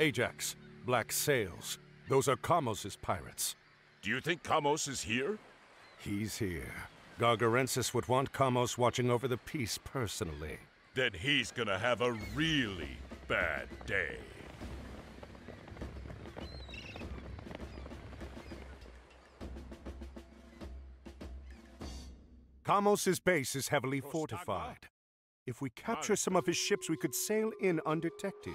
Ajax, Black Sails. Those are Kamos' pirates. Do you think Kamos is here? He's here. Gargarensis would want Kamos watching over the peace personally. Then he's gonna have a really bad day. Kamos' base is heavily fortified. If we capture some of his ships, we could sail in undetected.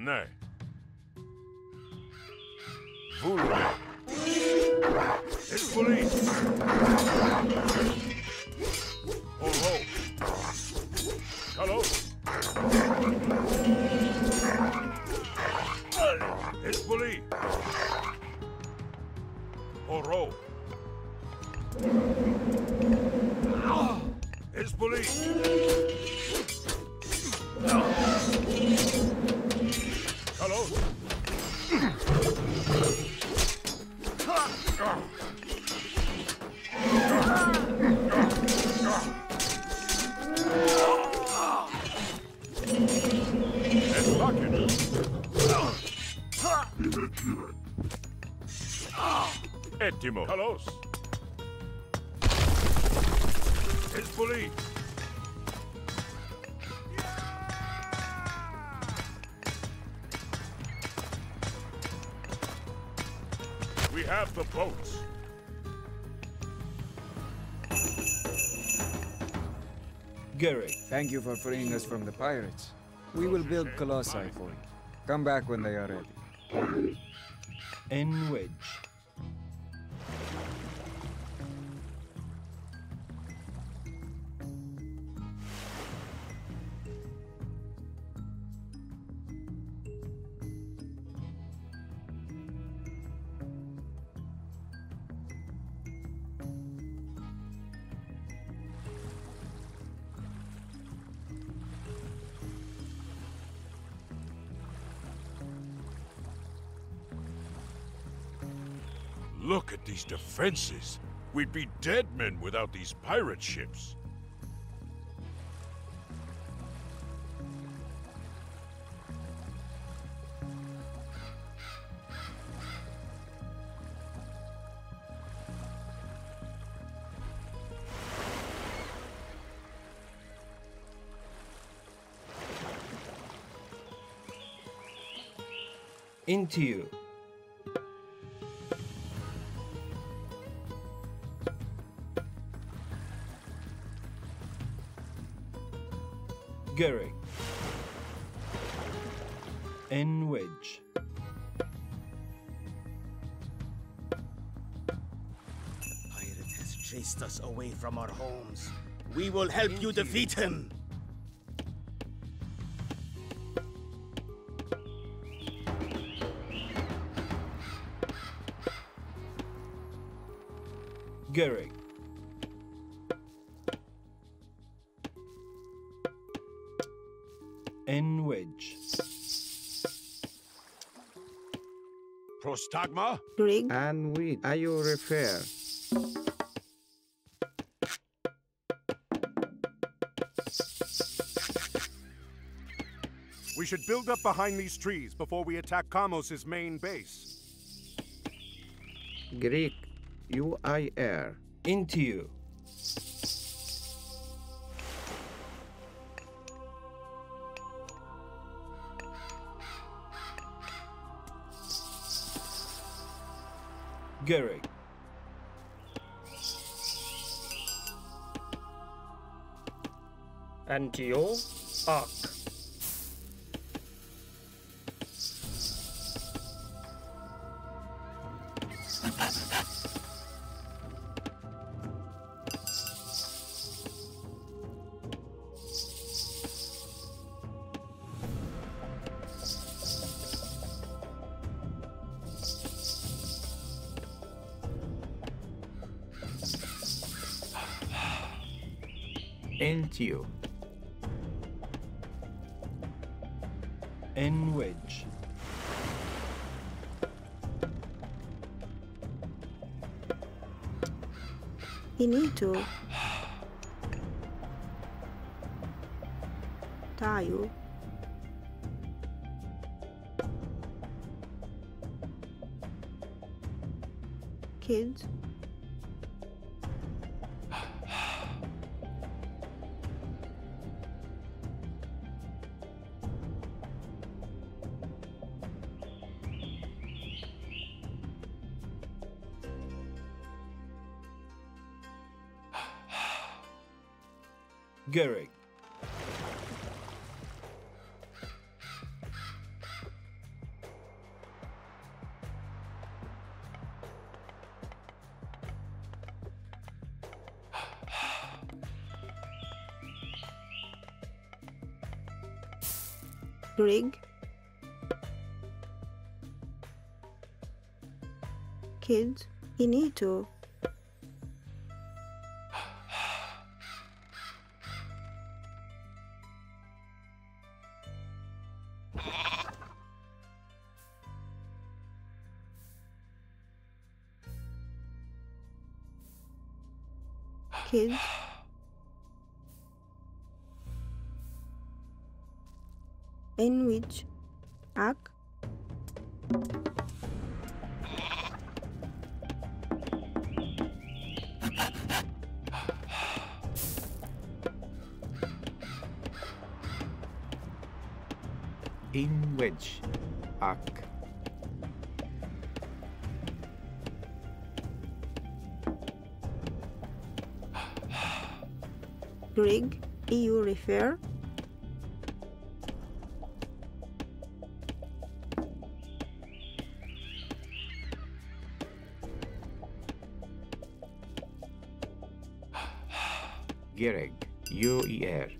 Nay. Hello. It's bully. Oro. It's bully. Hello. Etimo. Kalos. It's bully. We have the boats. Gary, thank you for freeing us from the pirates. We will build Colossi for you. Come back when they are ready. En wedge. Look at these defenses. We'd be dead men without these pirate ships. Into you. Garrick. En wedge. Pirate has chased us away from our homes. We will help you defeat him. Garrick. En wedge. Prostagma? Greek. And we. Are you repair? We should build up behind these trees before we attack Kamos' main base. Greek. UIR. Into you. Gary. Antio Ark. Into En wedge. You need to. Tayo. Kids. Garrick. Greek. Kids, you need to. Kids. In which act? In which act? Greek, EU refer. Gereg, UER.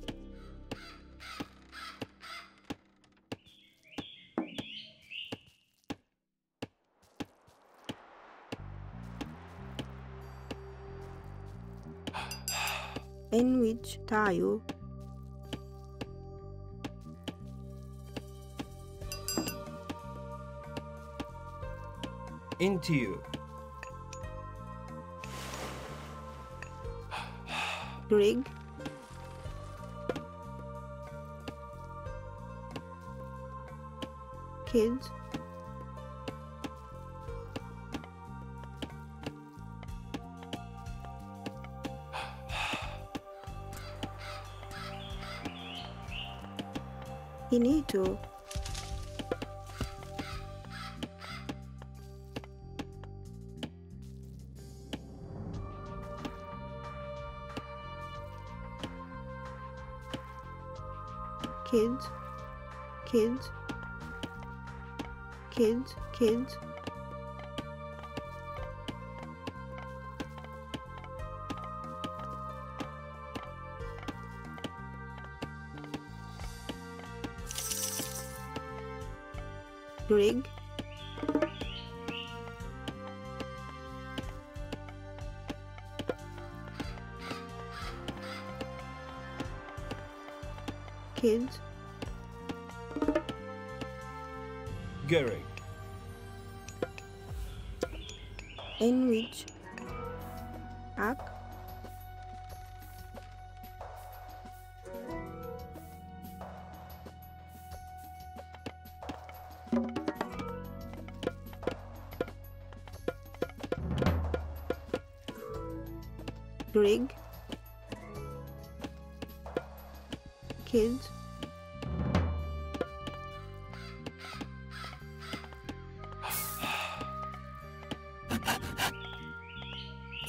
In which tayo? Into you. Greg. Kids. You need to. Kids, kids, kids, kids. Greg. Kids. Garrick. In which act? Greg. Kids.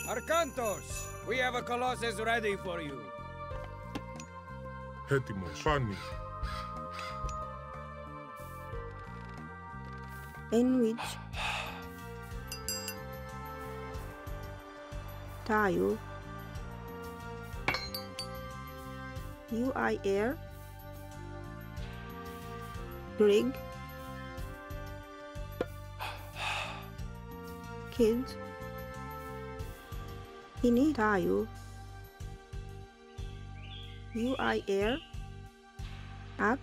Arkantos, we have a Colossus ready for you. Hetimos, Fanny. In which tayo? UIR. Brig. Kids. Ini tayo. UIR. Ak.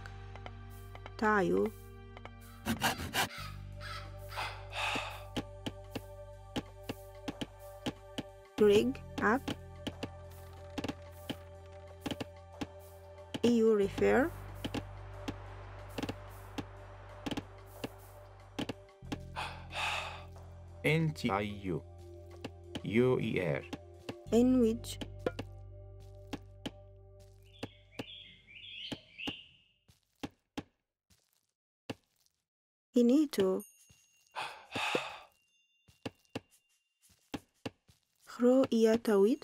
Tayo. Brig. Ak. EU refer. NTIU UER. In which? In Ito. Hro iatawit.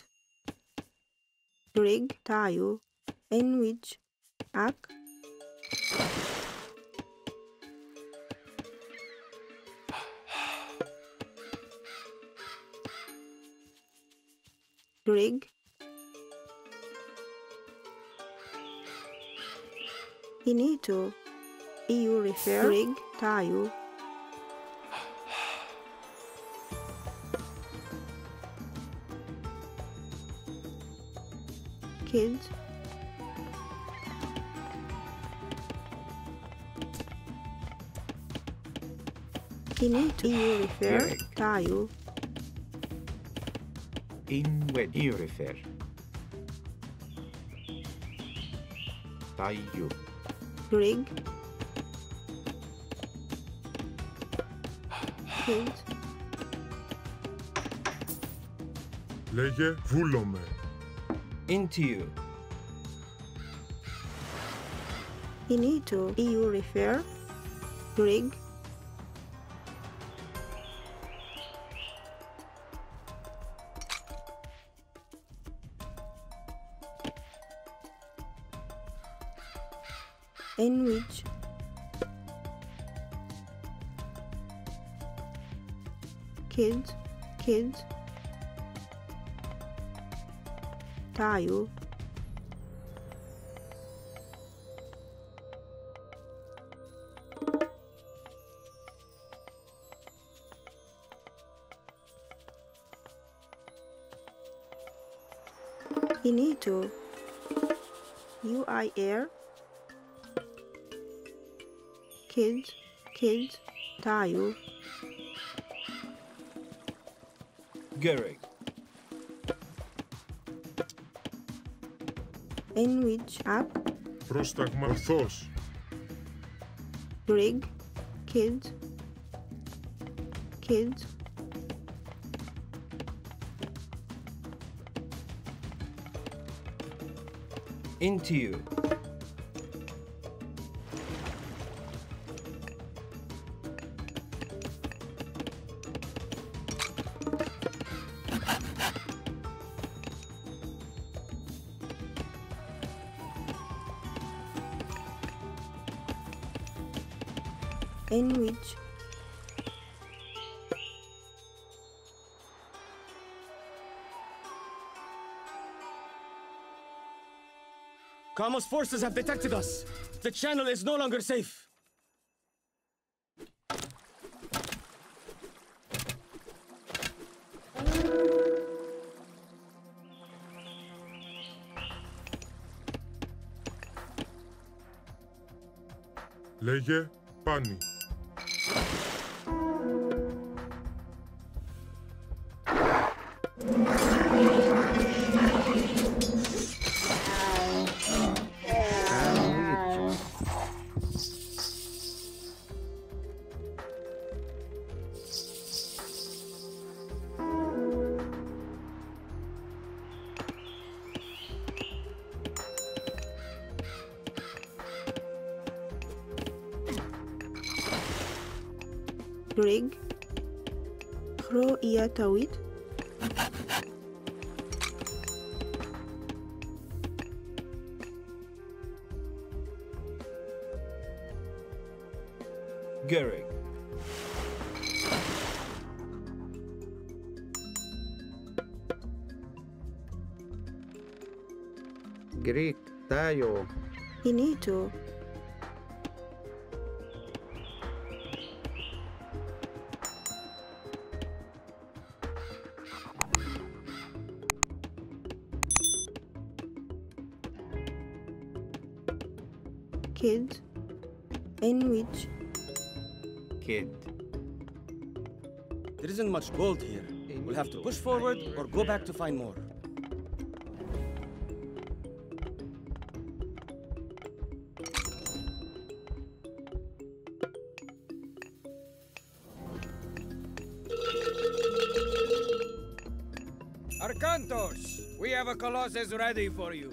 Greg tayo. In which? Ak. Greg. In Ito. EU refer. Greg tayo. Kids. In it EU refer tayo. In when EU refer tayo. Greg. Kids. Λέγε βούλομε. Into you. In Ito, EU refer. Greek. In which? Kids. Kids. Tayo. Inito. UIR. Kids. Kids. Tayo. Garrick. In which app? Prostagmathos. Rig. Kids. Kids. Into you. In which? Kamos forces have detected us. The channel is no longer safe. Λέγε Πάνι. Greg. Hro iatawit. Garrick. Greek tayo. Inito. Kids. In which? Kid. There isn't much gold here. We'll have to push forward or go back to find more. Santos, we have a Colossus ready for you.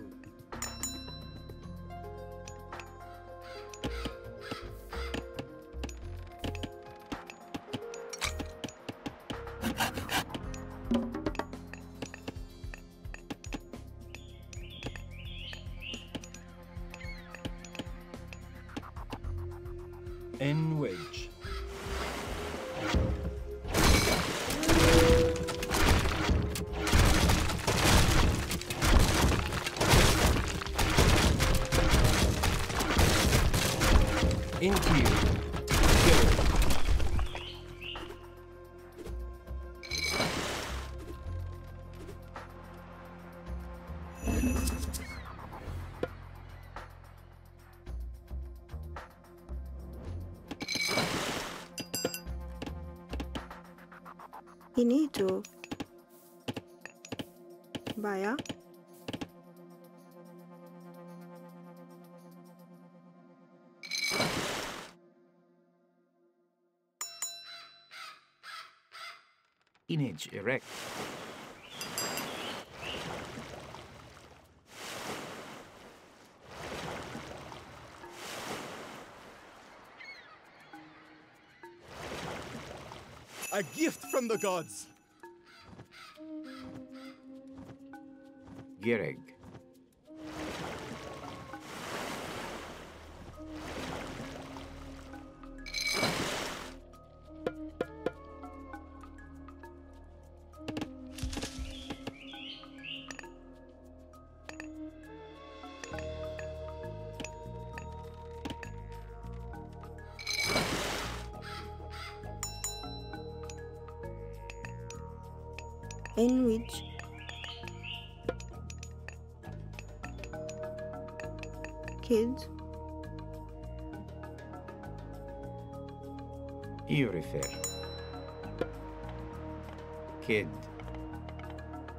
N-wedge. Into you. You need to buy a image erect. A gift from the gods. Gereg. In which kids you refer kid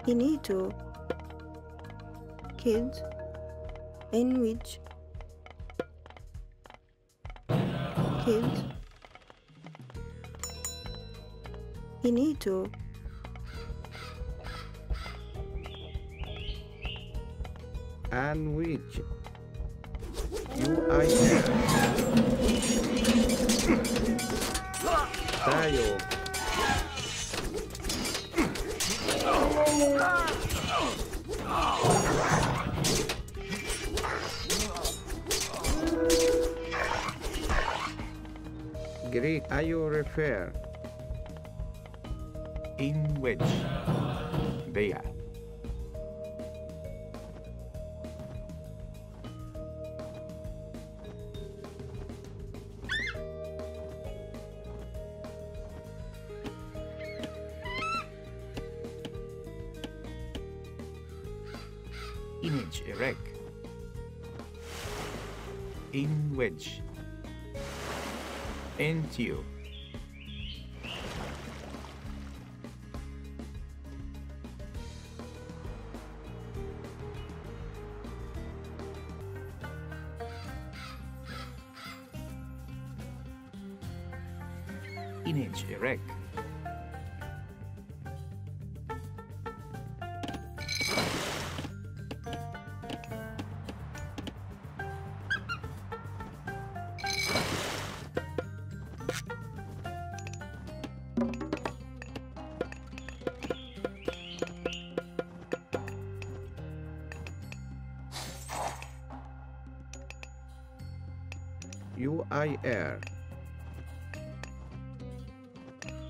you need to kids in which kids you need to and which you I Tayo Greek I you refer in which they are image erect in wedge into image erect UIR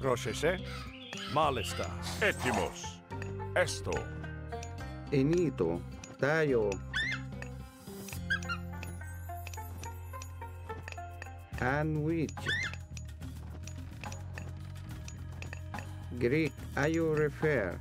Roshese Malista Etimos Esto Enito Tayo Anwich Greek Ayo refer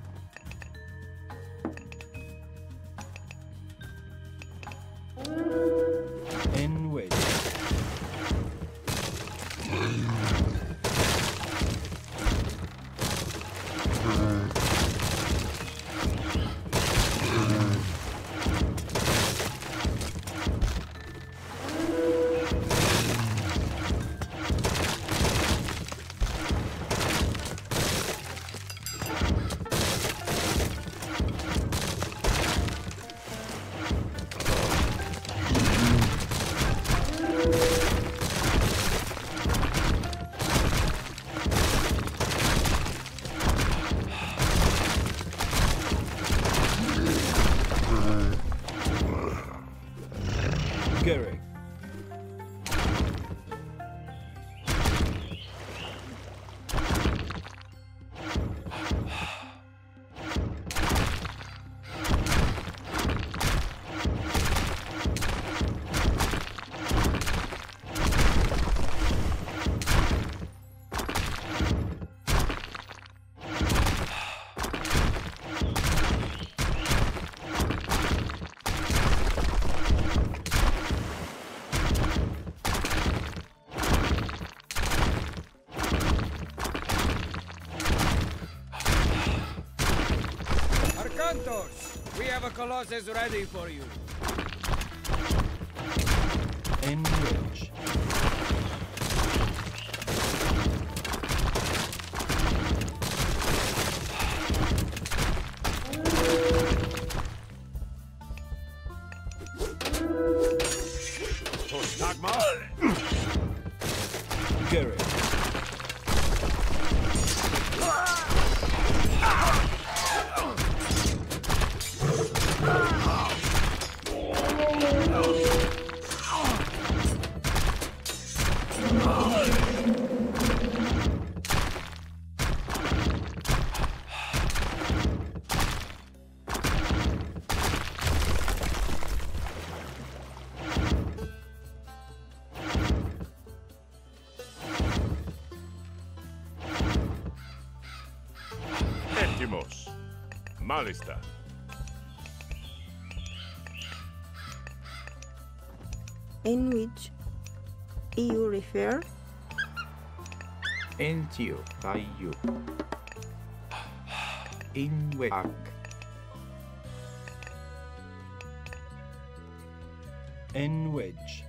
a Colossus ready for you. Engage. Malista. In which you refer? Entio by you. In Wak. In which.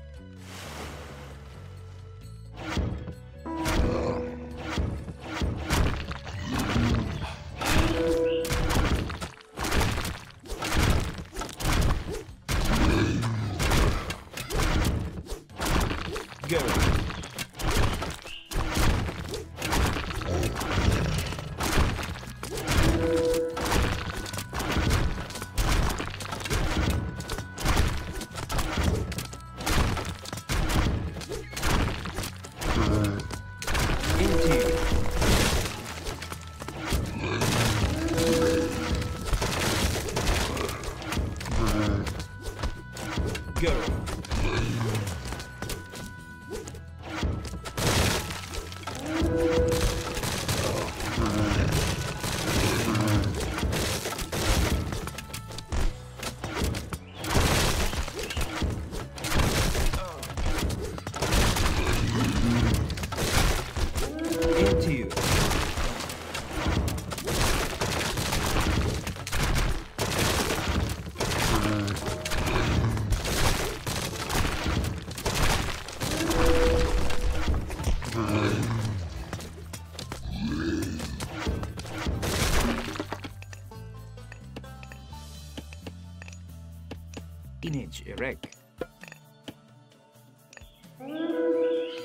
Erect.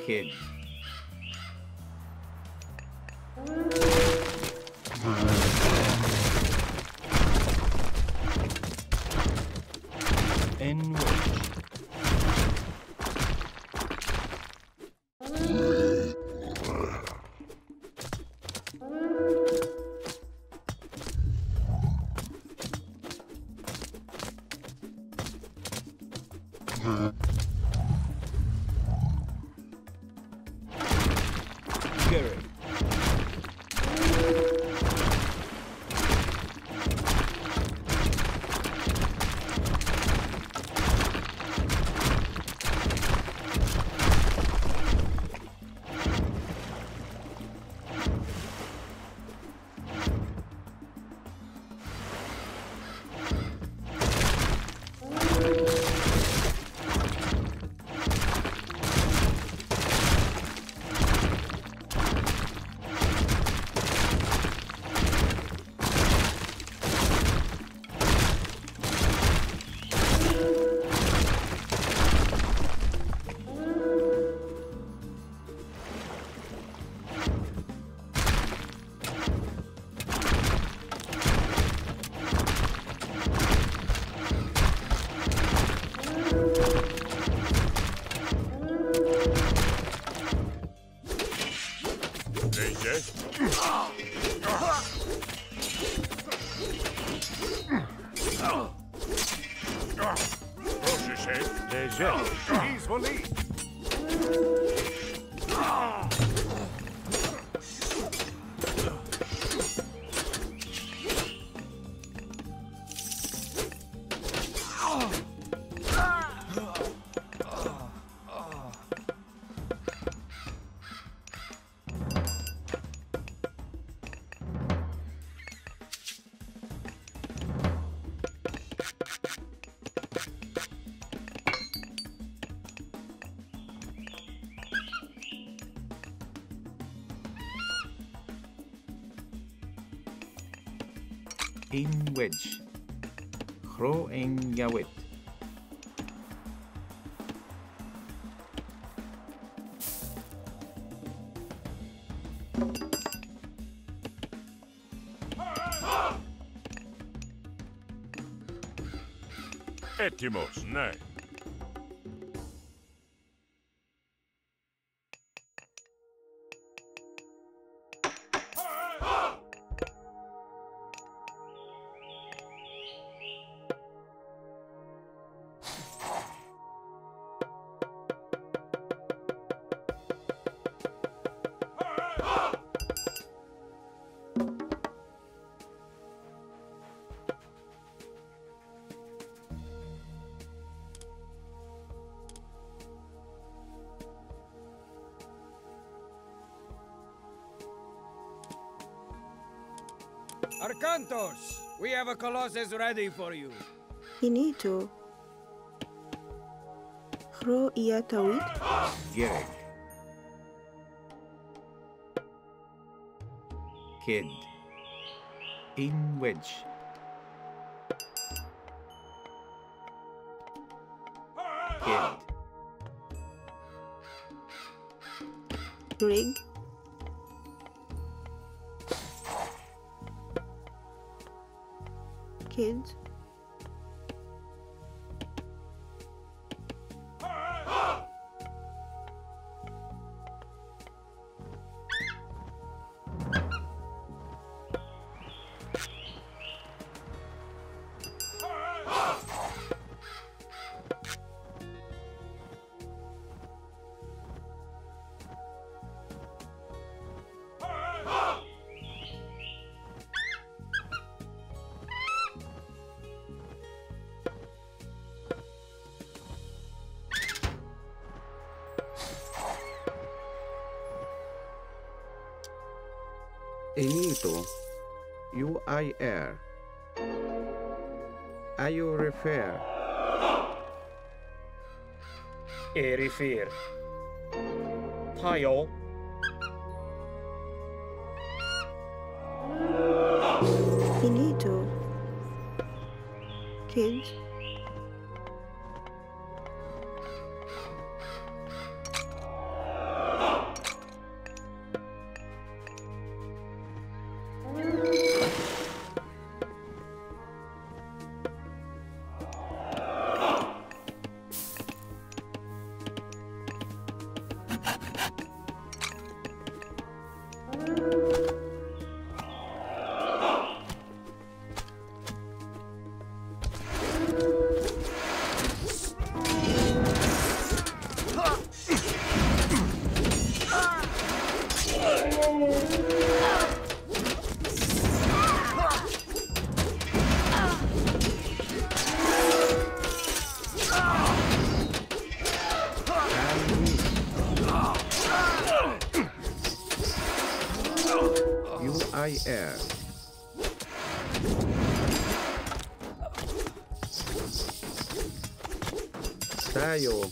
Kid. thin wedge. Throw and get wet. Έτοιμος, ναι. Arkantos, we have a Colossus ready for you. Ini itu. Hro ia tawid? Gerek. Kid. In wedge. Kid. Rig. Kid. Ini itu, UIR. Ayo refer. Refer. Tayo. Ini itu. Kids. Air. Tayo.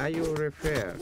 Ayo refer.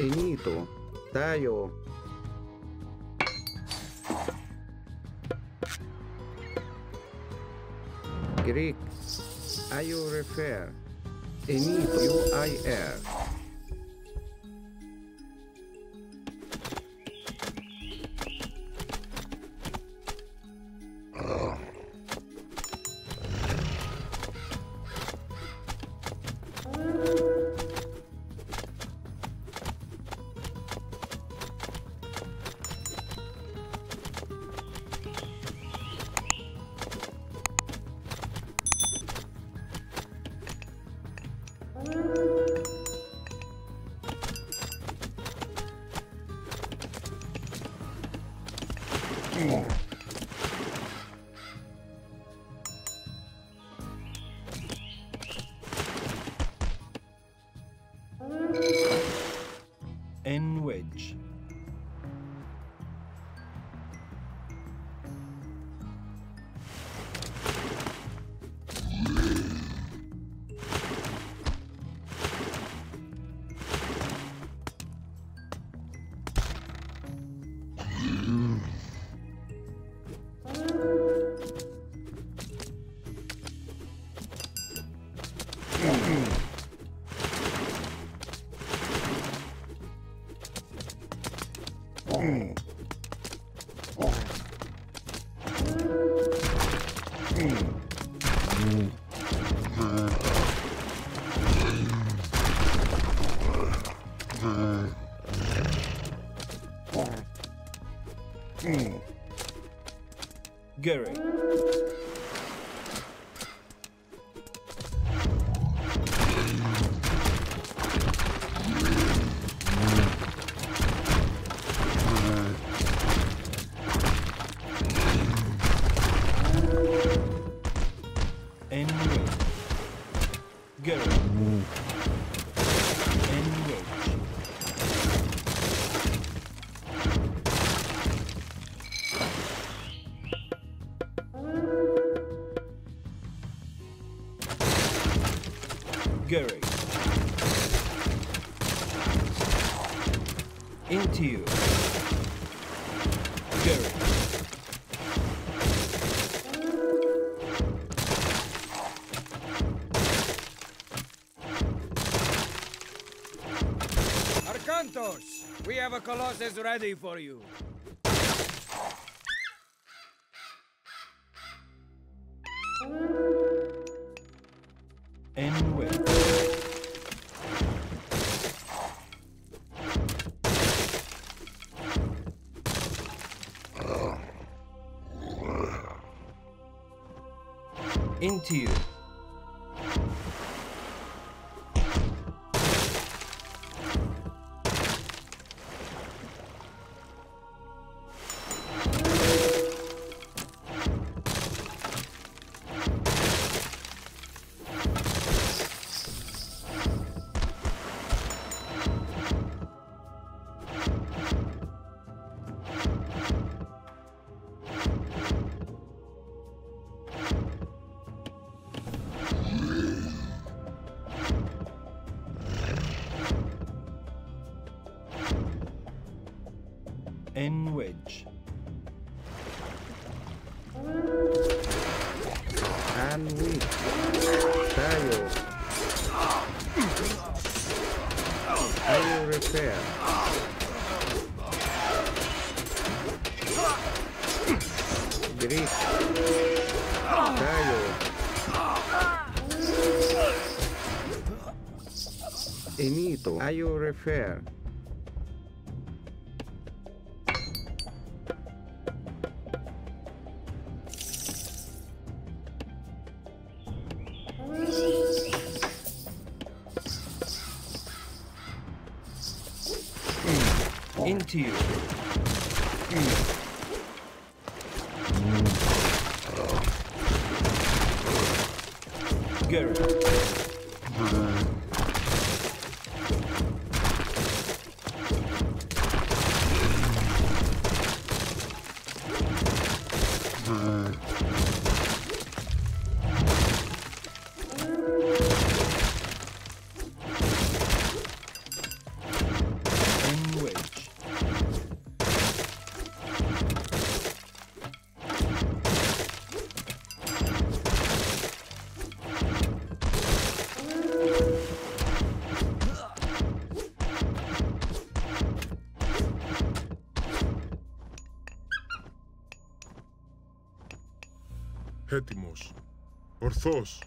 Enito, Tayo. Greek, Ayo refer. Enito, UIR. N-wedge. Gary. Gary. Into you. Gary. Arkantos, we have a Colossus ready for you. Into you. N-wedge. And we fail. I will repair. Greek. Fail. Enito. I will repair. Into you. Gary. Έτοιμος, ορθός.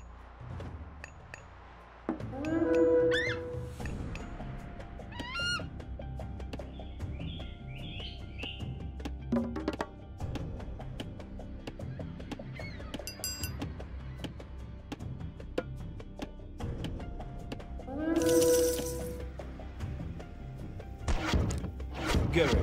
Gary.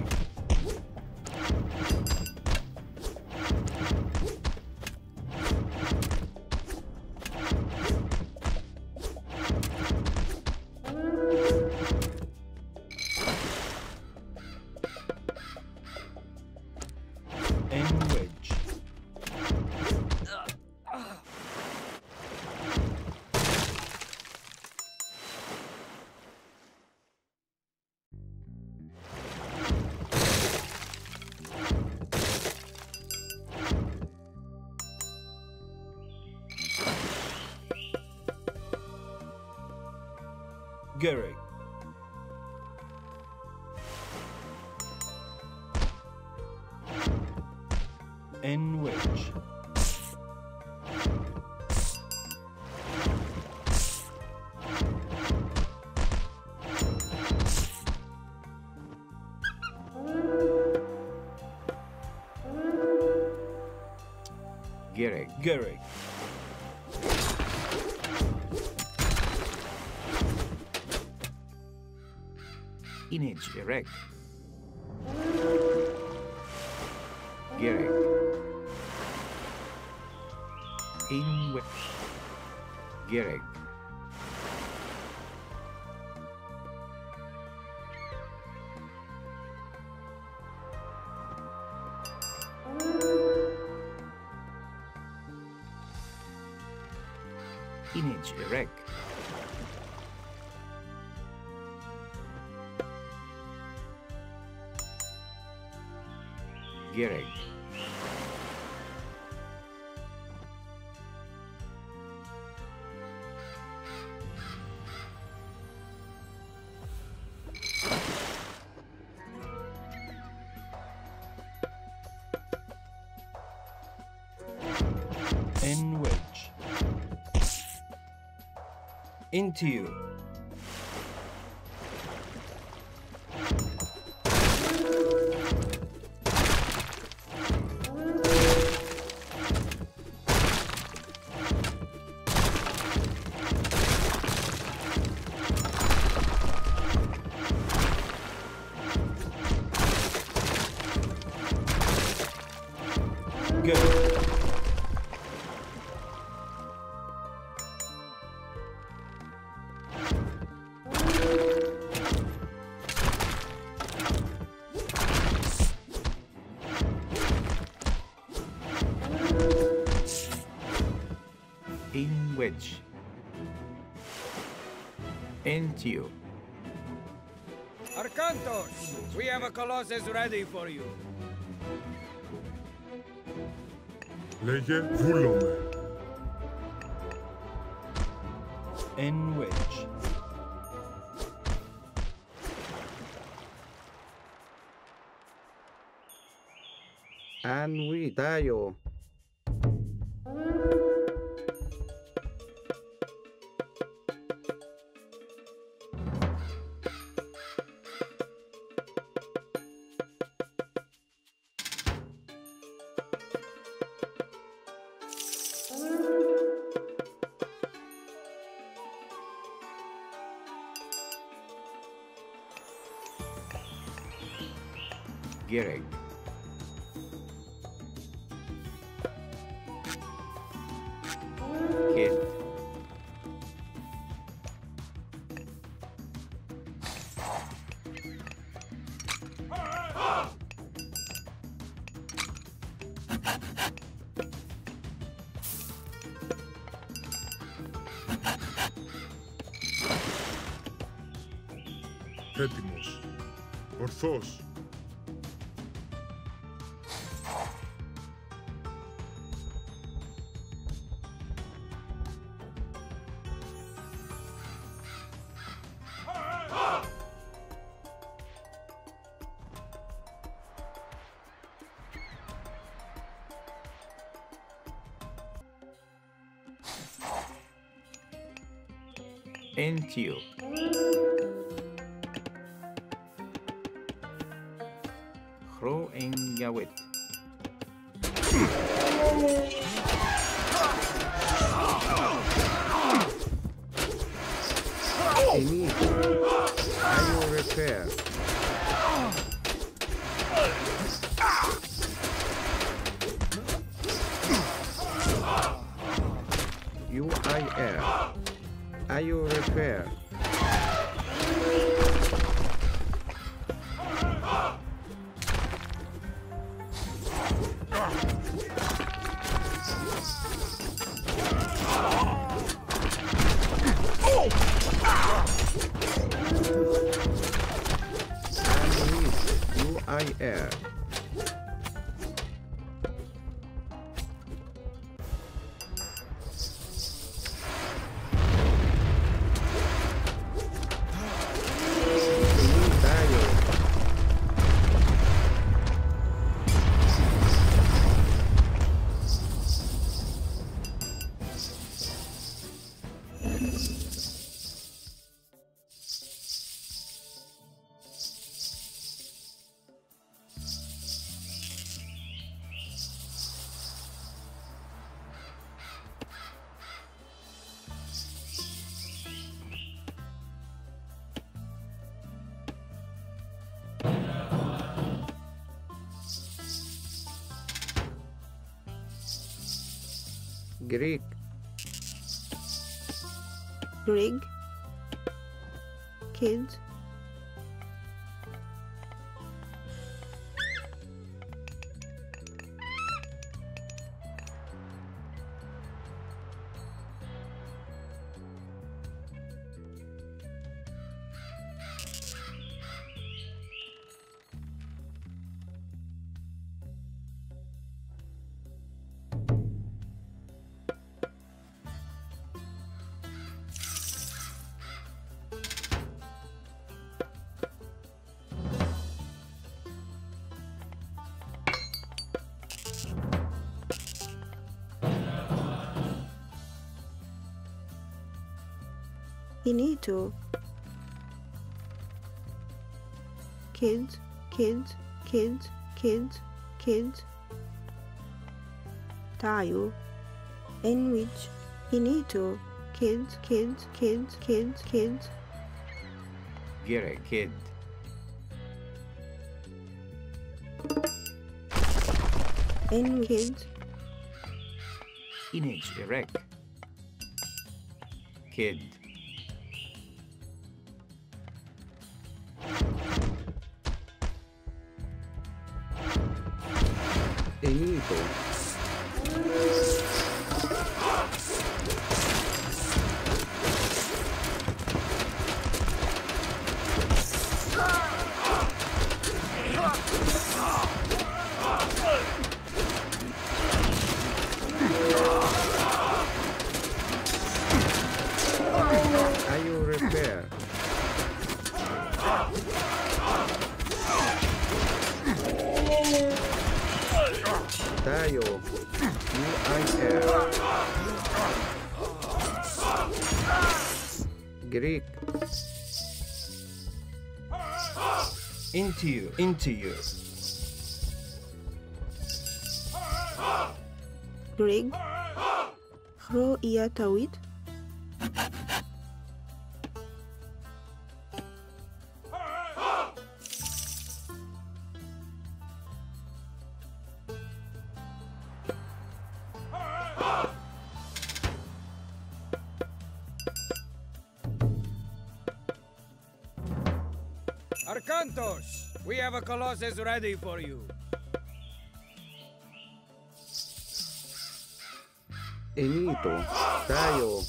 Garrick. Enwich. Garrick. Inage erect. Garrick. Inwich. Garrick. Inage erect. Garrick. Enwich. Into you. You. Arkantos, we have a Colossus ready for you. Λέγε βούλομε. Enwich. Ανουί τάιο. Garrick. Kid. Έτοιμος. Ορθός. You. Hro en Yawit. I will repair. You I am. Are you repair? Greek. Greek. Kid. Ini itu kids, kids, kids, kids, kids. Tayo, in which ini itu kids, kids, kids, kids, kids. Get a kid. In kids. Inage direct. Kid. Greek. Into you, into you. Greek. Ro ia tawid. Arkantos, we have a Colossus ready for you. Enito, tayo.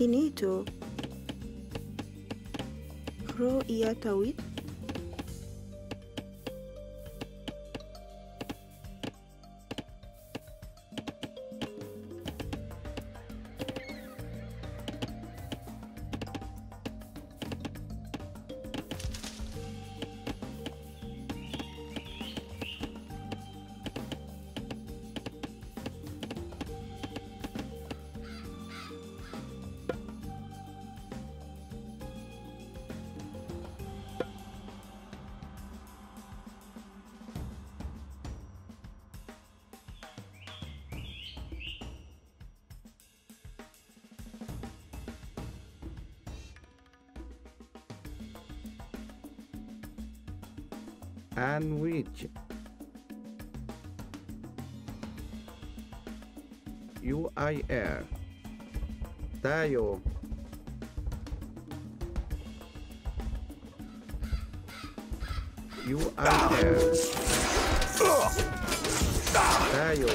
Ini itu Ro ia tawid. and reach. UIR Tayo UIR Tayo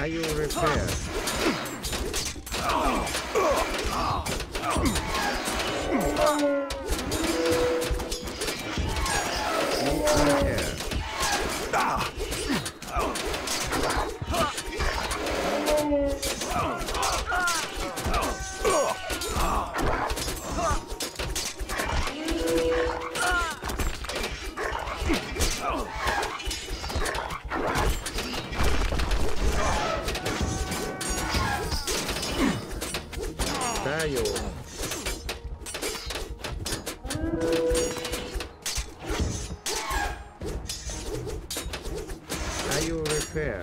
Ayo Repair UIR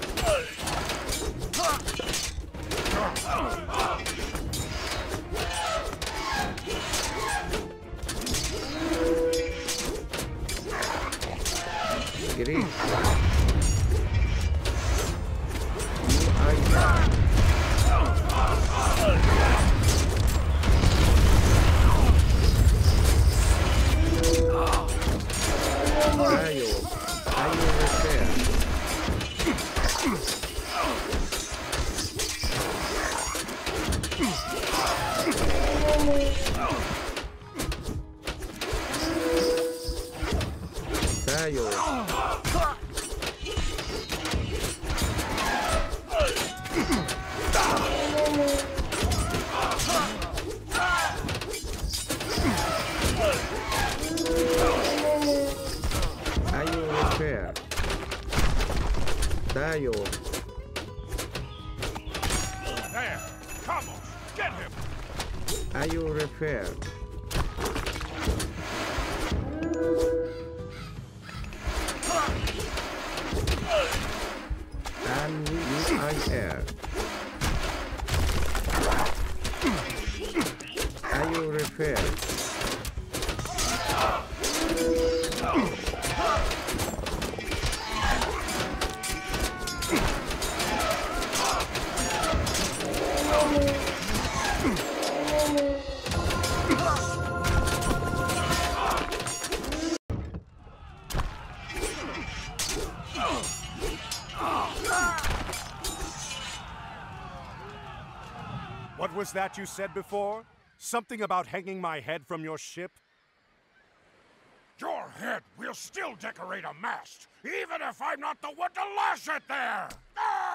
What was that you said before? Something about hanging my head from your ship? Your head will still decorate a mast, even if I'm not the one to lash it there! Ah!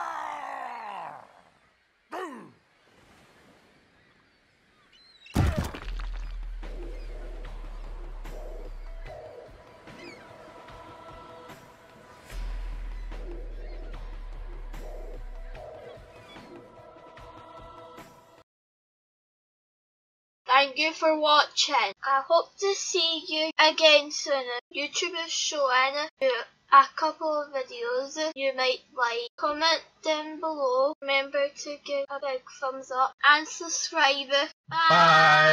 Thank you for watching. I hope to see you again soon. YouTube is showing you a couple of videos you might like. Comment down below. Remember to give a big thumbs up and subscribe. Bye. Bye.